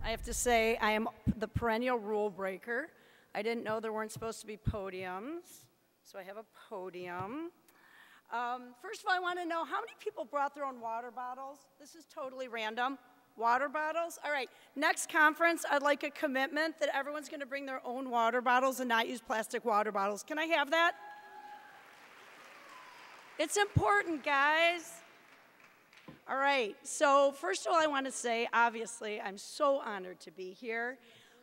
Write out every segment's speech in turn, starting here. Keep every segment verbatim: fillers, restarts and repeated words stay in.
I have to say, I am the perennial rule breaker. I didn't know there weren't supposed to be podiums, so I have a podium. Um, first of all, I want to know how many people brought their own water bottles? This is totally random. Water bottles? All right, next conference, I'd like a commitment that everyone's going to bring their own water bottles and not use plastic water bottles. Can I have that? It's important, guys. All right, so first of all, I want to say, obviously, I'm so honored to be here.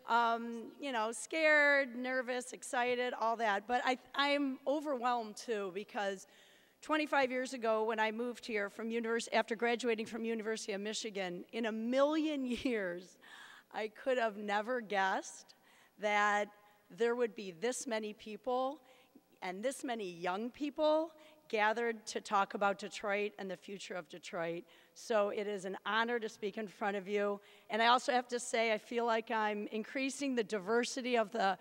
Um, you know, scared, nervous, excited, all that. But I, I'm overwhelmed, too, because twenty-five years ago when I moved here from univers- after graduating from University of Michigan, in a million years, I could have never guessed that there would be this many people and this many young people gathered to talk about Detroit and the future of Detroit. So it is an honor to speak in front of you. And I also have to say, I feel like I'm increasing the diversity of the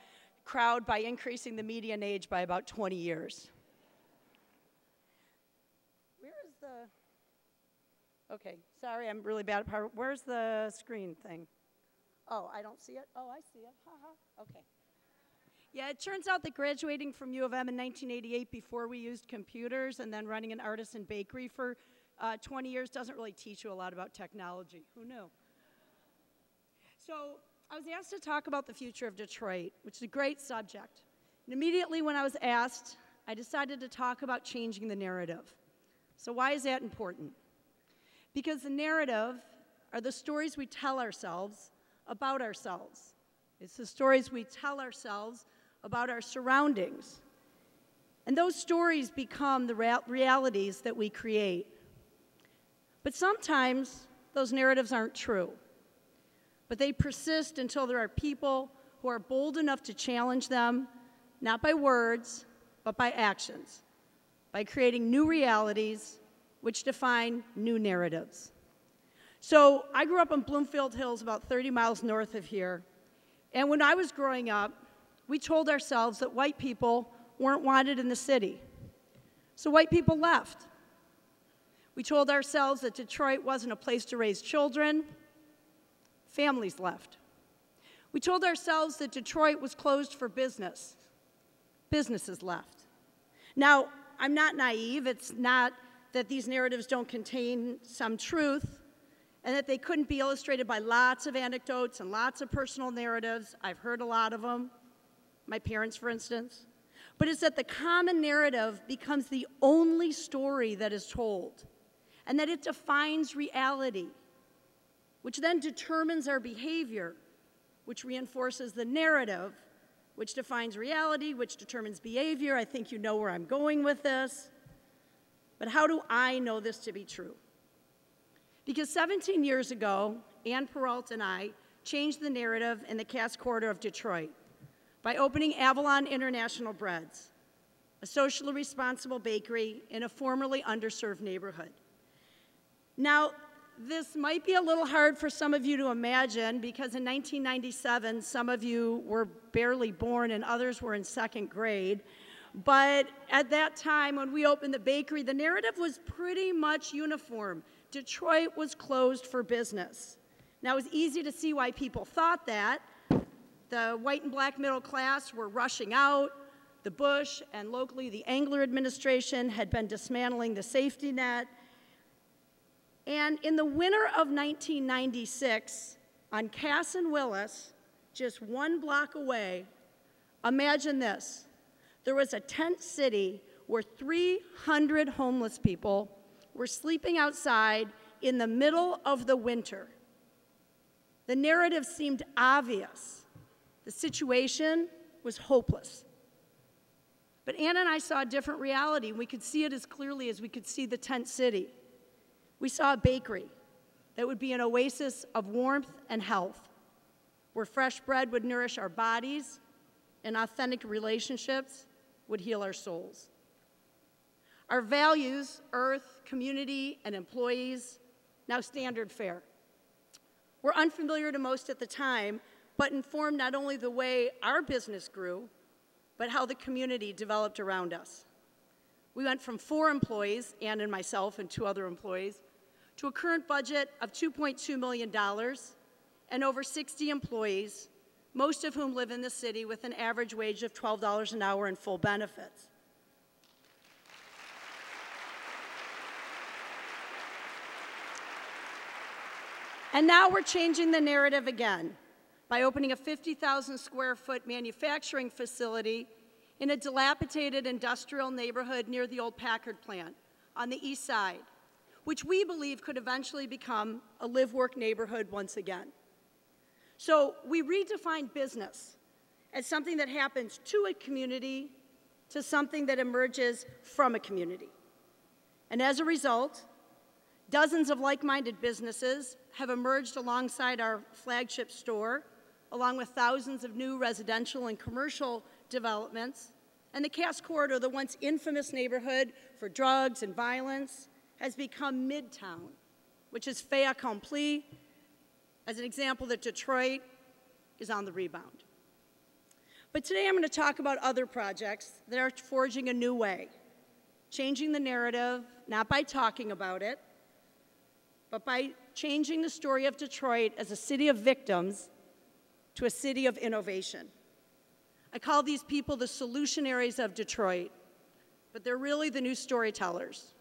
crowd by increasing the median age by about twenty years. Where is the, okay, sorry, I'm really bad at power. Where's the screen thing? Oh, I don't see it. Oh, I see it, haha, okay. Yeah, it turns out that graduating from U of M in nineteen eighty-eight before we used computers and then running an artisan bakery for uh, twenty years doesn't really teach you a lot about technology. Who knew? So I was asked to talk about the future of Detroit, which is a great subject. And immediately when I was asked, I decided to talk about changing the narrative. So why is that important? Because the narrative are the stories we tell ourselves about ourselves. It's the stories we tell ourselves about our surroundings. And those stories become the realities that we create. But sometimes those narratives aren't true. But they persist until there are people who are bold enough to challenge them, not by words, but by actions, by creating new realities which define new narratives. So I grew up in Bloomfield Hills, about thirty miles north of here. And when I was growing up, we told ourselves that white people weren't wanted in the city. So white people left. We told ourselves that Detroit wasn't a place to raise children. Families left. We told ourselves that Detroit was closed for business. Businesses left. Now, I'm not naive. It's not that these narratives don't contain some truth, and that they couldn't be illustrated by lots of anecdotes and lots of personal narratives. I've heard a lot of them, my parents, for instance. But it's that the common narrative becomes the only story that is told, and that it defines reality, which then determines our behavior, which reinforces the narrative, which defines reality, which determines behavior. I think you know where I'm going with this. But how do I know this to be true? Because seventeen years ago, Ann Peralta and I changed the narrative in the Cass Quarter of Detroit by opening Avalon International Breads, a socially responsible bakery in a formerly underserved neighborhood. Now, this might be a little hard for some of you to imagine because in nineteen ninety-seven, some of you were barely born and others were in second grade. But at that time, when we opened the bakery, the narrative was pretty much uniform. Detroit was closed for business. Now, it was easy to see why people thought that. The white and black middle class were rushing out. The Bush and locally the Angler administration had been dismantling the safety net. And in the winter of nineteen ninety-six, on Cass and Willis, just one block away, imagine this. There was a tent city where three hundred homeless people were sleeping outside in the middle of the winter. The narrative seemed obvious. The situation was hopeless. But Anna and I saw a different reality. We could see it as clearly as we could see the tent city. We saw a bakery that would be an oasis of warmth and health, where fresh bread would nourish our bodies and authentic relationships would heal our souls. Our values, earth, community, and employees, now standard fare, were unfamiliar to most at the time, but informed not only the way our business grew, but how the community developed around us. We went from four employees, Ann and myself and two other employees, to a current budget of two point two million dollars and over sixty employees, most of whom live in the city with an average wage of twelve dollars an hour and full benefits. And now we're changing the narrative again by opening a fifty thousand square foot manufacturing facility in a dilapidated industrial neighborhood near the old Packard plant on the east side, which we believe could eventually become a live-work neighborhood once again. So we redefine business as something that happens to a community to something that emerges from a community. And as a result, dozens of like-minded businesses have emerged alongside our flagship store, along with thousands of new residential and commercial developments. And the Cass Corridor, the once infamous neighborhood for drugs and violence, has become Midtown, which is fait accompli, as an example that Detroit is on the rebound. But today I'm going to talk about other projects that are forging a new way, changing the narrative, not by talking about it, but by changing the story of Detroit as a city of victims to a city of innovation. I call these people the solutionaries of Detroit, but they're really the new storytellers.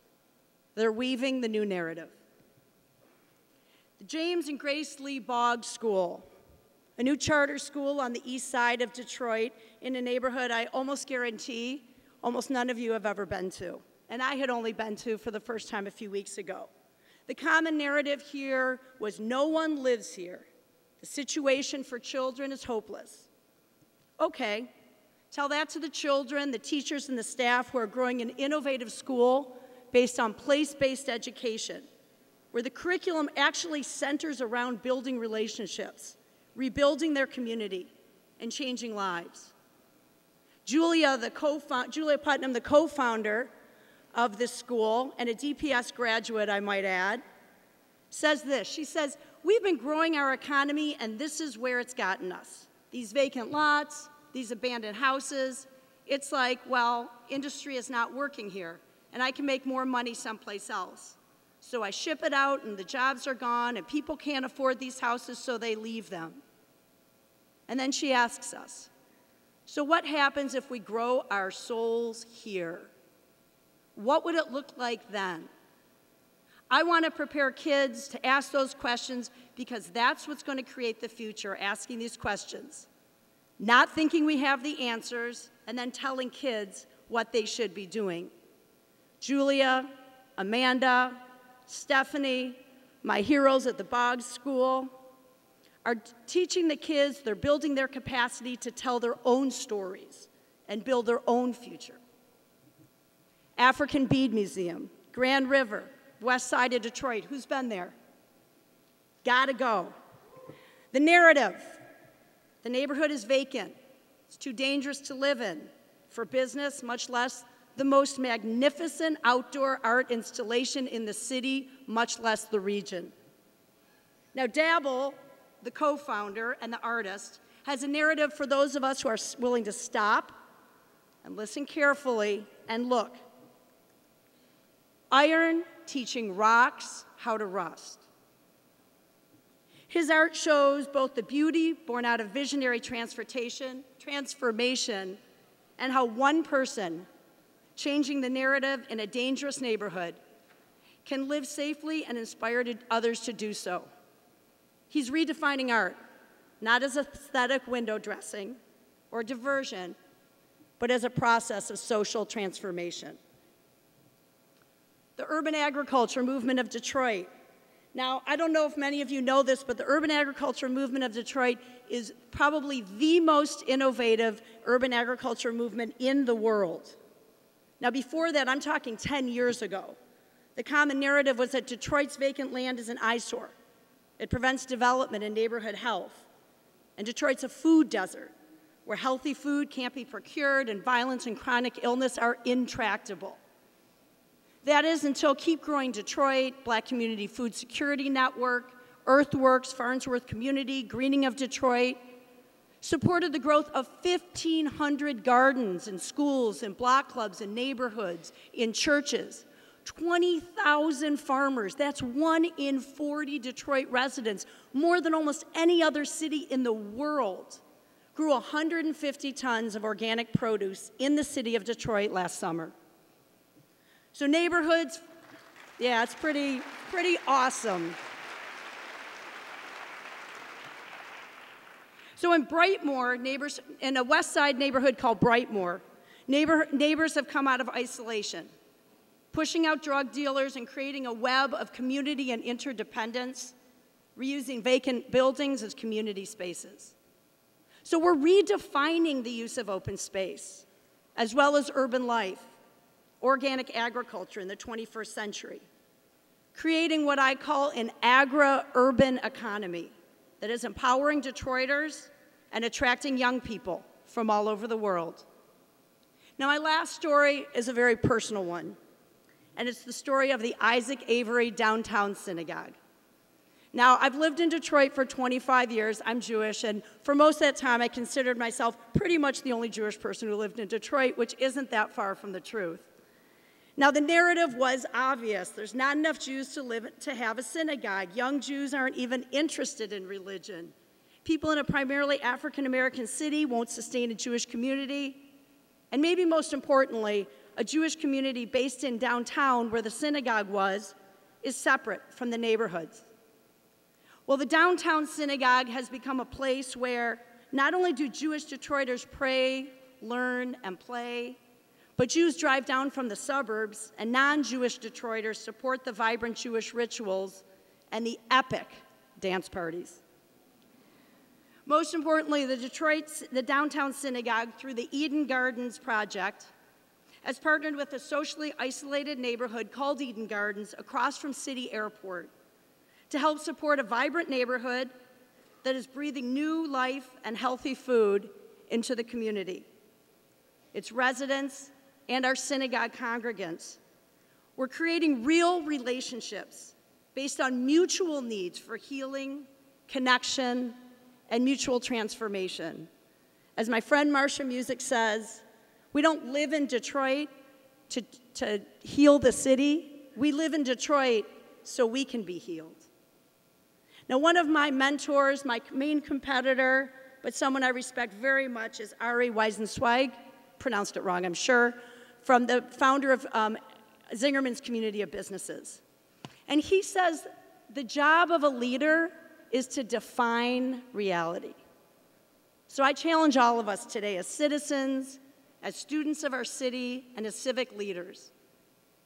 They're weaving the new narrative. The James and Grace Lee Boggs School, a new charter school on the east side of Detroit in a neighborhood I almost guarantee almost none of you have ever been to, and I had only been to for the first time a few weeks ago. The common narrative here was no one lives here. The situation for children is hopeless. Okay, tell that to the children, the teachers, and the staff who are growing an innovative school based on place-based education, where the curriculum actually centers around building relationships, rebuilding their community, and changing lives. Julia, the co-founder, Julia Putnam, the co-founder of this school, and a D P S graduate, I might add, says this. She says, we've been growing our economy, and this is where it's gotten us. These vacant lots, these abandoned houses. It's like, well, industry is not working here, and I can make more money someplace else. So I ship it out, and the jobs are gone, and people can't afford these houses, so they leave them. And then she asks us, so what happens if we grow our souls here? What would it look like then? I want to prepare kids to ask those questions because that's what's going to create the future, asking these questions. Not thinking we have the answers, and then telling kids what they should be doing. Julia, Amanda, Stephanie, my heroes at the Boggs School, are teaching the kids, they're building their capacity to tell their own stories and build their own future. African Bead Museum, Grand River, west side of Detroit. Who's been there? Gotta go. The narrative, the neighborhood is vacant. It's too dangerous to live in for business, much less the most magnificent outdoor art installation in the city, much less the region. Now Dabble, the co-founder and the artist, has a narrative for those of us who are willing to stop and listen carefully and look. Iron teaching rocks how to rust. His art shows both the beauty born out of visionary transportation, transformation, and how one person changing the narrative in a dangerous neighborhood can live safely and inspire others to do so. He's redefining art, not as aesthetic window dressing or diversion, but as a process of social transformation. The urban agriculture movement of Detroit. Now, I don't know if many of you know this, but the urban agriculture movement of Detroit is probably the most innovative urban agriculture movement in the world. Now, before that, I'm talking ten years ago. The common narrative was that Detroit's vacant land is an eyesore. It prevents development and neighborhood health. And Detroit's a food desert, where healthy food can't be procured and violence and chronic illness are intractable. That is until Keep Growing Detroit, Black Community Food Security Network, Earthworks, Farnsworth Community, Greening of Detroit supported the growth of fifteen hundred gardens and schools and block clubs and neighborhoods in churches. twenty thousand farmers, that's one in forty Detroit residents, more than almost any other city in the world, grew one hundred fifty tons of organic produce in the city of Detroit last summer. So neighborhoods, yeah, it's pretty, pretty awesome. So in Brightmoor, neighbors, in a west side neighborhood called Brightmoor, neighbor, neighbors have come out of isolation, pushing out drug dealers and creating a web of community and interdependence, reusing vacant buildings as community spaces. So we're redefining the use of open space, as well as urban life, organic agriculture in the twenty-first century, creating what I call an agri-urban economy that is empowering Detroiters and attracting young people from all over the world. Now, my last story is a very personal one, and it's the story of the Isaac Avery Downtown Synagogue. Now, I've lived in Detroit for twenty-five years. I'm Jewish, and for most of that time, I considered myself pretty much the only Jewish person who lived in Detroit, which isn't that far from the truth. Now, the narrative was obvious. There's not enough Jews to live, to have a synagogue. Young Jews aren't even interested in religion. People in a primarily African-American city won't sustain a Jewish community. And maybe most importantly, a Jewish community based in downtown where the synagogue was is separate from the neighborhoods. Well, the downtown synagogue has become a place where not only do Jewish Detroiters pray, learn, and play, but Jews drive down from the suburbs, and non-Jewish Detroiters support the vibrant Jewish rituals and the epic dance parties. Most importantly, the Detroit, the downtown synagogue, through the Eden Gardens project, has partnered with a socially isolated neighborhood called Eden Gardens across from City Airport to help support a vibrant neighborhood that is breathing new life and healthy food into the community. Its residents and our synagogue congregants. We're creating real relationships based on mutual needs for healing, connection, and mutual transformation. As my friend Marcia Musick says, we don't live in Detroit to, to heal the city. We live in Detroit so we can be healed. Now, one of my mentors, my main competitor, but someone I respect very much, is Ari Weisenzweig, pronounced it wrong, I'm sure, from the founder of um, Zingerman's Community of Businesses. And he says the job of a leader is to define reality. So I challenge all of us today as citizens, as students of our city, and as civic leaders,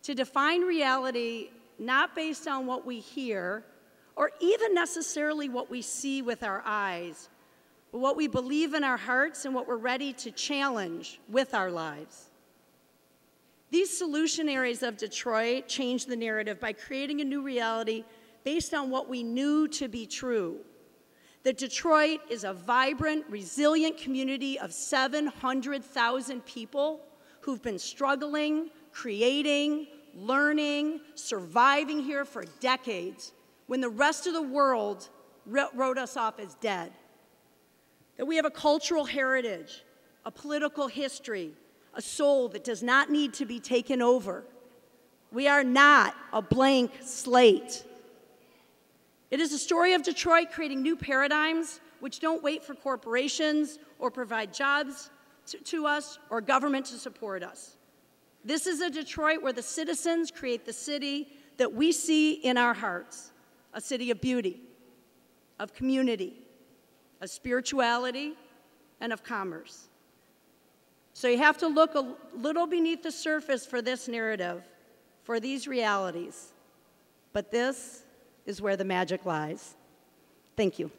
to define reality not based on what we hear, or even necessarily what we see with our eyes, but what we believe in our hearts and what we're ready to challenge with our lives. These solutionaries of Detroit changed the narrative by creating a new reality based on what we knew to be true, that Detroit is a vibrant, resilient community of seven hundred thousand people who've been struggling, creating, learning, surviving here for decades, when the rest of the world wrote us off as dead. That we have a cultural heritage, a political history, a soul that does not need to be taken over. We are not a blank slate. It is a story of Detroit creating new paradigms which don't wait for corporations or provide jobs to, to us or government to support us. This is a Detroit where the citizens create the city that we see in our hearts, a city of beauty, of community, of spirituality, and of commerce. So you have to look a little beneath the surface for this narrative, for these realities, but this is where the magic lies. Thank you.